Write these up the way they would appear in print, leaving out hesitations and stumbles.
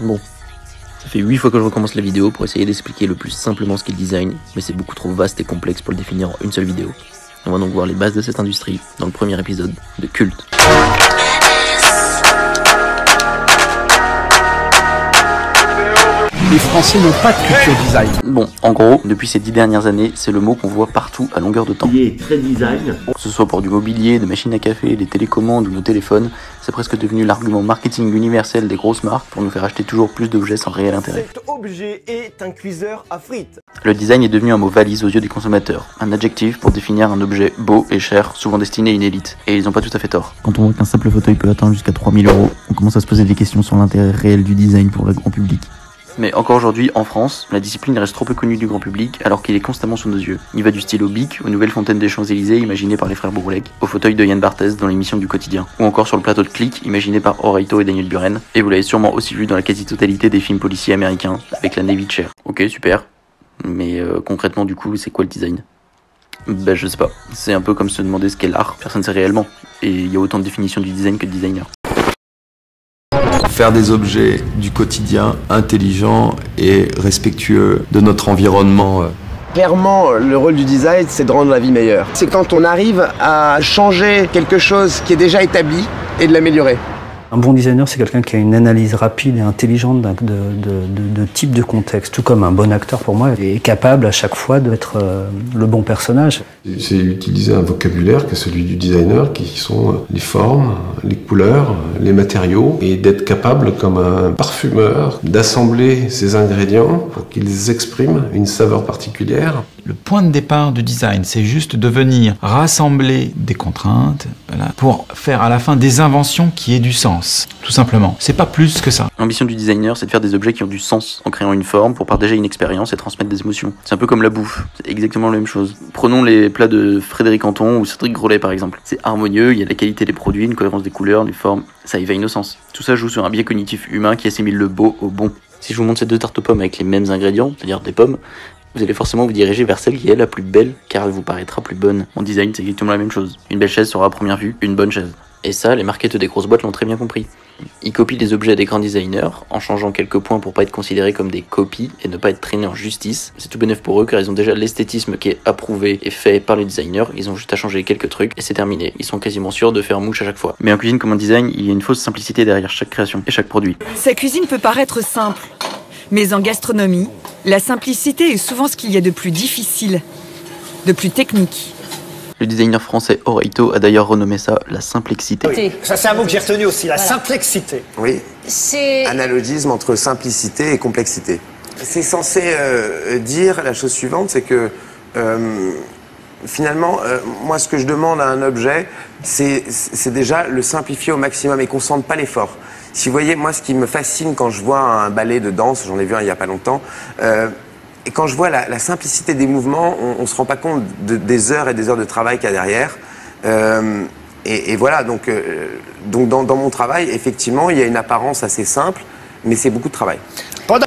Bon, ça fait 8 fois que je recommence la vidéo pour essayer d'expliquer le plus simplement ce qu'est le design, mais c'est beaucoup trop vaste et complexe pour le définir en une seule vidéo. On va donc voir les bases de cette industrie dans le premier épisode de Culte. Les Français n'ont pas de culture design. Bon, en gros, depuis ces 10 dernières années, c'est le mot qu'on voit partout à longueur de temps. Il est très design. Que ce soit pour du mobilier, des machines à café, des télécommandes ou nos téléphones, c'est presque devenu l'argument marketing universel des grosses marques pour nous faire acheter toujours plus d'objets sans réel intérêt. Cet objet est un cuiseur à frites. Le design est devenu un mot valise aux yeux des consommateurs, un adjectif pour définir un objet beau et cher, souvent destiné à une élite. Et ils n'ont pas tout à fait tort. Quand on voit qu'un simple fauteuil peut atteindre jusqu'à 3000 €, on commence à se poser des questions sur l'intérêt réel du design pour le grand public. Mais encore aujourd'hui, en France, la discipline reste trop peu connue du grand public alors qu'il est constamment sous nos yeux. Il va du stylo Bic aux nouvelles fontaines des Champs-Élysées imaginées par les frères Bouroullec, au fauteuil de Yann Barthès dans l'émission du Quotidien, ou encore sur le plateau de Clique imaginé par Ora Ito et Daniel Buren, et vous l'avez sûrement aussi vu dans la quasi-totalité des films policiers américains avec la Navy Chair. Ok, super, mais concrètement du coup, c'est quoi le design? Ben je sais pas, c'est un peu comme se demander ce qu'est l'art, personne sait réellement, et il y a autant de définitions du design que de designer. Faire des objets du quotidien intelligents et respectueux de notre environnement. Clairement, le rôle du design, c'est de rendre la vie meilleure. C'est quand on arrive à changer quelque chose qui est déjà établi et de l'améliorer. Un bon designer, c'est quelqu'un qui a une analyse rapide et intelligente de type de contexte, tout comme un bon acteur pour moi est capable à chaque fois d'être le bon personnage. C'est utiliser un vocabulaire qui est celui du designer, qui sont les formes, les couleurs, les matériaux, et d'être capable, comme un parfumeur, d'assembler ces ingrédients pour qu'ils expriment une saveur particulière. Le point de départ du design, c'est juste de venir rassembler des contraintes, voilà, pour faire à la fin des inventions qui aient du sens. Tout simplement, c'est pas plus que ça. L'ambition du designer, c'est de faire des objets qui ont du sens, en créant une forme pour partager une expérience et transmettre des émotions. C'est un peu comme la bouffe, c'est exactement la même chose. Prenons les plats de Frédéric Anton ou Cédric Grolet par exemple. C'est harmonieux, il y a la qualité des produits, une cohérence des couleurs, des formes, ça éveille nos sens. Tout ça joue sur un biais cognitif humain qui assimile le beau au bon. Si je vous montre ces deux tartes aux pommes avec les mêmes ingrédients, c'est-à-dire des pommes, vous allez forcément vous diriger vers celle qui est la plus belle, car elle vous paraîtra plus bonne. En design, c'est exactement la même chose. Une belle chaise sera à première vue une bonne chaise. Et ça, les marketeurs des grosses boîtes l'ont très bien compris. Ils copient les objets des grands designers, en changeant quelques points pour pas être considérés comme des copies et ne pas être traînés en justice. C'est tout bénef pour eux car ils ont déjà l'esthétisme qui est approuvé et fait par les designers, ils ont juste à changer quelques trucs et c'est terminé. Ils sont quasiment sûrs de faire mouche à chaque fois. Mais en cuisine comme en design, il y a une fausse simplicité derrière chaque création et chaque produit. Sa cuisine peut paraître simple, mais en gastronomie, la simplicité est souvent ce qu'il y a de plus difficile, de plus technique. Le designer français Ora Ito a d'ailleurs renommé ça la simplexité. Oui. Ça c'est un mot que j'ai retenu aussi, la simplexité. Oui, c'est analogisme entre simplicité et complexité. C'est censé dire la chose suivante, c'est que finalement, moi ce que je demande à un objet, c'est déjà le simplifier au maximum et qu'on ne sente pas l'effort. Si vous voyez, moi ce qui me fascine quand je vois un ballet de danse, j'en ai vu un il n'y a pas longtemps, et quand je vois la simplicité des mouvements, on ne se rend pas compte des heures et des heures de travail qu'il y a derrière. Et voilà, donc dans mon travail, effectivement, il y a une apparence assez simple, mais c'est beaucoup de travail.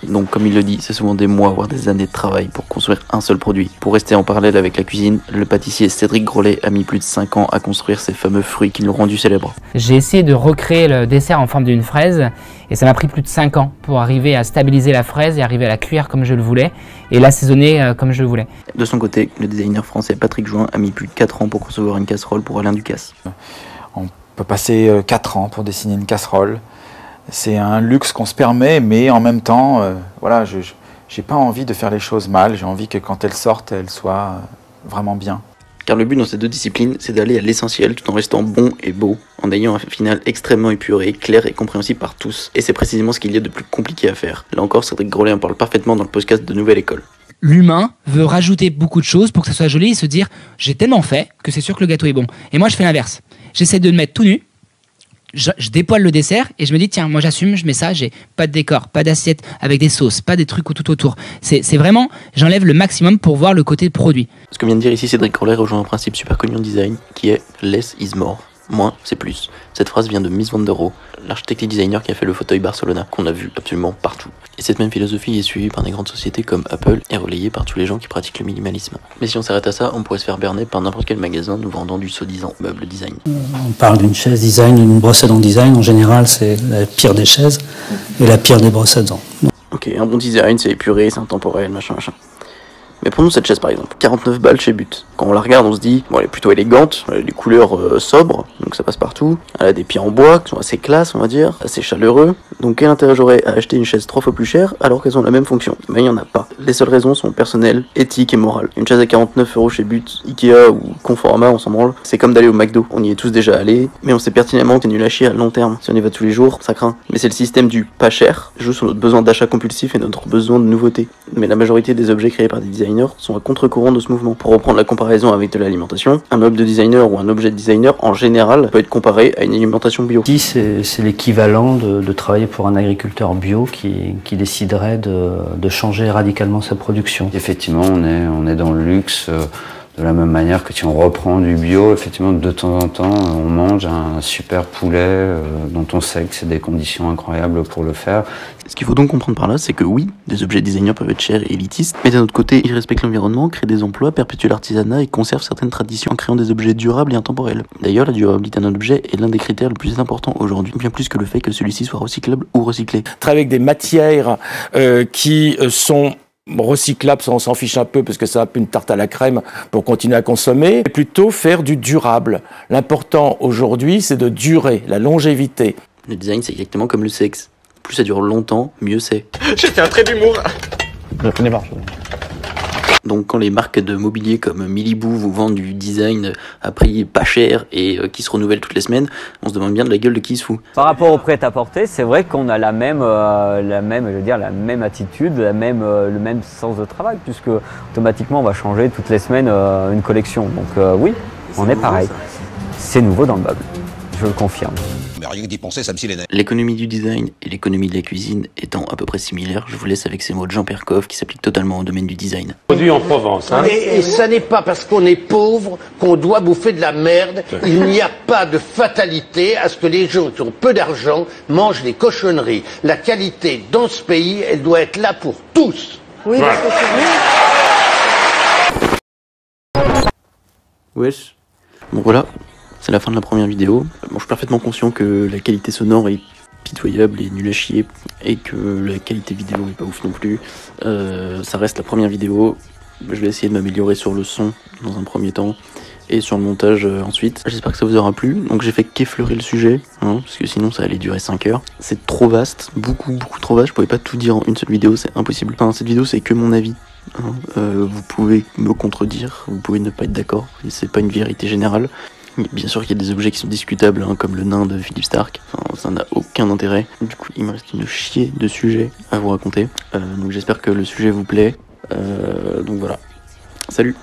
Donc, comme il le dit, c'est souvent des mois, voire des années de travail pour construire un seul produit. Pour rester en parallèle avec la cuisine, le pâtissier Cédric Grolet a mis plus de 5 ans à construire ces fameux fruits qui l'ont rendu célèbre. J'ai essayé de recréer le dessert en forme d'une fraise et ça m'a pris plus de 5 ans pour arriver à stabiliser la fraise et arriver à la cuire comme je le voulais et l'assaisonner comme je le voulais. De son côté, le designer français Patrick Join a mis plus de 4 ans pour concevoir une casserole pour Alain Ducasse. On peut passer 4 ans pour dessiner une casserole. C'est un luxe qu'on se permet, mais en même temps, voilà, je n'ai pas envie de faire les choses mal, j'ai envie que quand elles sortent, elles soient vraiment bien. Car le but dans ces deux disciplines, c'est d'aller à l'essentiel tout en restant bon et beau, en ayant un final extrêmement épuré, clair et compréhensible par tous. Et c'est précisément ce qu'il y a de plus compliqué à faire. Là encore, Cédric Grolet en parle parfaitement dans le podcast de Nouvelle École. L'humain veut rajouter beaucoup de choses pour que ça soit joli et se dire « j'ai tellement fait que c'est sûr que le gâteau est bon ». Et moi, je fais l'inverse. J'essaie de le mettre tout nu. Je dépoile le dessert et je me dis tiens moi j'assume, je mets ça, j'ai pas de décor, pas d'assiette avec des sauces, pas des trucs tout autour. C'est vraiment, j'enlève le maximum pour voir le côté produit. Ce que vient de dire ici Cédric Grolet rejoint un principe super connu en design qui est less is more. Moins, c'est plus. Cette phrase vient de Mies van der Rohe, l'architecte et designer qui a fait le fauteuil Barcelona, qu'on a vu absolument partout. Et cette même philosophie est suivie par des grandes sociétés comme Apple et relayée par tous les gens qui pratiquent le minimalisme. Mais si on s'arrête à ça, on pourrait se faire berner par n'importe quel magasin nous vendant du soi-disant meuble design. On parle d'une chaise design, d'une brosse à dents design, en général c'est la pire des chaises et la pire des brosses à dents. Ok, un bon design c'est épuré, c'est intemporel, machin, machin. Mais prenons cette chaise par exemple, 49 balles chez But. Quand on la regarde, on se dit, bon, elle est plutôt élégante, elle a des couleurs sobres, donc ça passe partout. Elle a des pieds en bois qui sont assez classe, on va dire, assez chaleureux. Donc quel intérêt j'aurais à acheter une chaise 3 fois plus chère alors qu'elles ont la même fonction? Mais il n'y en a pas. Les seules raisons sont personnelles, éthiques et morales. Une chaise à 49 € chez But, Ikea ou Conforama, on s'en branle. C'est comme d'aller au McDo, on y est tous déjà allés, mais on sait pertinemment que c'est nul à chier à long terme. Si on y va tous les jours, ça craint. Mais c'est le système du pas cher, joue sur notre besoin d'achat compulsif et notre besoin de nouveauté. Mais la majorité des objets créés par des designers sont à contre-courant de ce mouvement. Pour reprendre la comparaison avec de l'alimentation, un meuble de designer ou un objet de designer en général peut être comparé à une alimentation bio. Ici, c'est l'équivalent de travailler pour un agriculteur bio qui déciderait de changer radicalement sa production. Effectivement, on est dans le luxe. De la même manière que si on reprend du bio, effectivement, de temps en temps, on mange un super poulet dont on sait que c'est des conditions incroyables pour le faire. Ce qu'il faut donc comprendre par là, c'est que oui, des objets designers peuvent être chers et élitistes, mais d'un autre côté, ils respectent l'environnement, créent des emplois, perpétuent l'artisanat et conservent certaines traditions en créant des objets durables et intemporels. D'ailleurs, la durabilité d'un objet est l'un des critères les plus importants aujourd'hui, bien plus que le fait que celui-ci soit recyclable ou recyclé. Travailler avec des matières qui sont recyclable, ça on s'en fiche un peu parce que c'est un peu une tarte à la crème pour continuer à consommer, et plutôt faire du durable. L'important aujourd'hui, c'est de durer, la longévité. Le design, c'est exactement comme le sexe. Plus ça dure longtemps, mieux c'est. J'ai fait un trait d'humour. Je connais pas. Donc quand les marques de mobilier comme Milibou vous vendent du design à prix pas cher et qui se renouvelle toutes les semaines, on se demande bien de la gueule de qui il se fout. Par rapport au prêt-à-porter, c'est vrai qu'on a la même attitude, le même sens de travail, puisque automatiquement on va changer toutes les semaines une collection. Donc oui, on est pareil. C'est nouveau dans le meuble, je le confirme. Mais rien que d'y penser, ça me scie les nerfs. L'économie du design et l'économie de la cuisine étant à peu près similaires, je vous laisse avec ces mots de Jean-Pierre Coffe qui s'appliquent totalement au domaine du design. Produit en Provence, hein. Et ça n'est pas parce qu'on est pauvre qu'on doit bouffer de la merde. Il n'y a pas de fatalité à ce que les gens qui ont peu d'argent mangent des cochonneries. La qualité dans ce pays, elle doit être là pour tous. Oui, parce que c'est bien. Wesh. Bon, voilà. C'est la fin de la première vidéo. Bon, je suis parfaitement conscient que la qualité sonore est pitoyable et nulle à chier, et que la qualité vidéo est pas ouf non plus. Ça reste la première vidéo. Je vais essayer de m'améliorer sur le son dans un premier temps, et sur le montage ensuite. J'espère que ça vous aura plu. Donc j'ai fait qu'effleurer le sujet, hein, parce que sinon ça allait durer 5 heures. C'est trop vaste, beaucoup trop vaste. Je pouvais pas tout dire en une seule vidéo, c'est impossible. Enfin, cette vidéo c'est que mon avis. Hein. Vous pouvez me contredire, vous pouvez ne pas être d'accord, c'est pas une vérité générale. Bien sûr qu'il y a des objets qui sont discutables, hein, comme le nain de Philippe Starck. Enfin, ça n'a aucun intérêt. Du coup, il me reste une chier de sujets à vous raconter. Donc j'espère que le sujet vous plaît. Donc voilà. Salut!